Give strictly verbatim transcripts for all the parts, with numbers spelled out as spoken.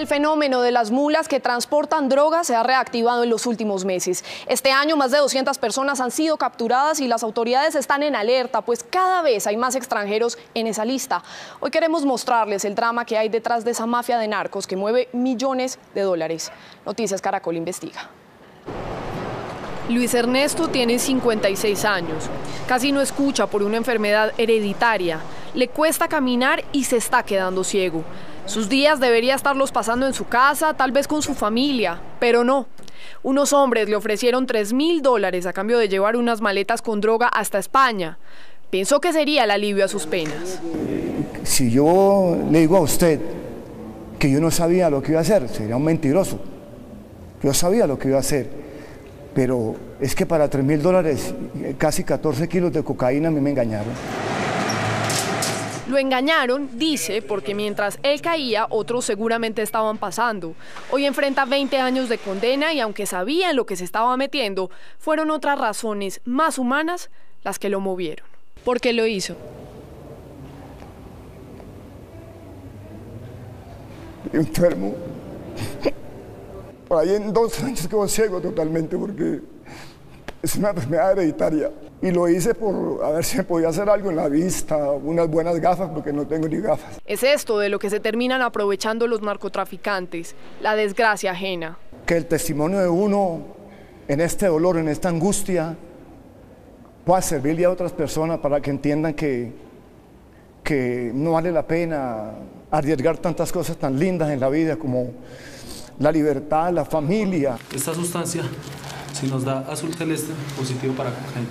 El fenómeno de las mulas que transportan drogas se ha reactivado en los últimos meses. Este año más de doscientas personas han sido capturadas y las autoridades están en alerta, pues cada vez hay más extranjeros en esa lista. Hoy queremos mostrarles el drama que hay detrás de esa mafia de narcos que mueve millones de dólares. Noticias Caracol Investiga. Luis Ernesto tiene cincuenta y seis años, casi no escucha por una enfermedad hereditaria, le cuesta caminar y se está quedando ciego. Sus días debería estarlos pasando en su casa, tal vez con su familia, pero no. Unos hombres le ofrecieron tres mil dólares a cambio de llevar unas maletas con droga hasta España. Pensó que sería el alivio a sus penas. Si yo le digo a usted que yo no sabía lo que iba a hacer, sería un mentiroso. Yo sabía lo que iba a hacer. Pero es que para tres mil dólares, casi catorce kilos de cocaína, a mí me engañaron. Lo engañaron, dice, porque mientras él caía, otros seguramente estaban pasando. Hoy enfrenta veinte años de condena y aunque sabía en lo que se estaba metiendo, fueron otras razones más humanas las que lo movieron. ¿Por qué lo hizo? Enfermo. Por ahí en dos años quedo ciego totalmente porque es una enfermedad hereditaria. Y lo hice por a ver si me podía hacer algo en la vista, unas buenas gafas, porque no tengo ni gafas. Es esto de lo que se terminan aprovechando los narcotraficantes, la desgracia ajena. Que el testimonio de uno en este dolor, en esta angustia, pueda servirle a otras personas para que entiendan que, que no vale la pena arriesgar tantas cosas tan lindas en la vida como la libertad, la familia. Esta sustancia, si nos da azul celeste, positivo para cocaína.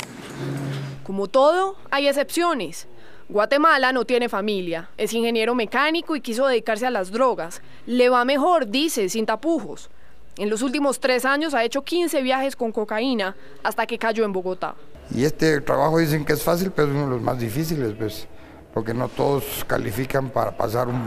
Como todo, hay excepciones. Guatemala no tiene familia, es ingeniero mecánico y quiso dedicarse a las drogas. Le va mejor, dice, sin tapujos. En los últimos tres años ha hecho quince viajes con cocaína hasta que cayó en Bogotá. Y este trabajo dicen que es fácil, pero es uno de los más difíciles, pues, porque no todos califican para pasar un...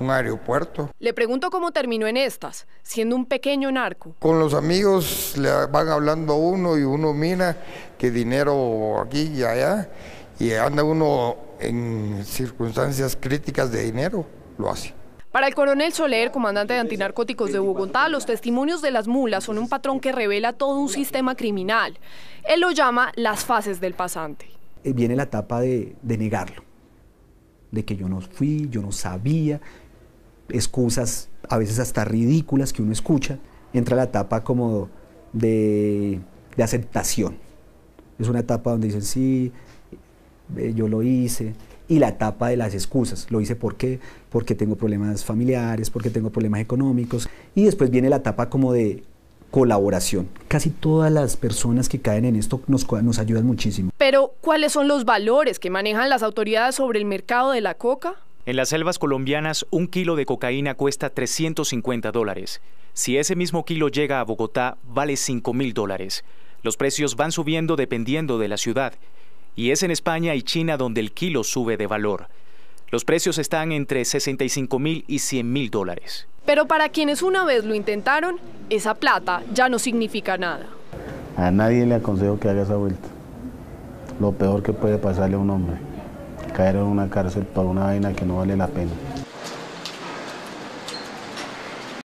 un aeropuerto. Le pregunto cómo terminó en estas, siendo un pequeño narco. Con los amigos le van hablando a uno y uno mira que dinero aquí y allá y anda uno en circunstancias críticas de dinero, lo hace. Para el coronel Soler, comandante de antinarcóticos de Bogotá, los testimonios de las mulas son un patrón que revela todo un sistema criminal. Él lo llama las fases del pasante. Viene la etapa de, de negarlo, de que yo no fui, yo no sabía. Excusas a veces hasta ridículas que uno escucha. Entra la etapa como de, de aceptación. Es una etapa donde dicen sí, yo lo hice, y la etapa de las excusas. Lo hice ¿por qué? Porque tengo problemas familiares, porque tengo problemas económicos, y después viene la etapa como de colaboración. Casi todas las personas que caen en esto nos, nos ayudan muchísimo. Pero, ¿cuáles son los valores que manejan las autoridades sobre el mercado de la coca? En las selvas colombianas, un kilo de cocaína cuesta trescientos cincuenta dólares. Si ese mismo kilo llega a Bogotá, vale cinco mil dólares. Los precios van subiendo dependiendo de la ciudad. Y es en España y China donde el kilo sube de valor. Los precios están entre sesenta y cinco mil y cien mil dólares. Pero para quienes una vez lo intentaron, esa plata ya no significa nada. A nadie le aconsejo que haga esa vuelta. Lo peor que puede pasarle a un hombre, caer en una cárcel por una vaina que no vale la pena.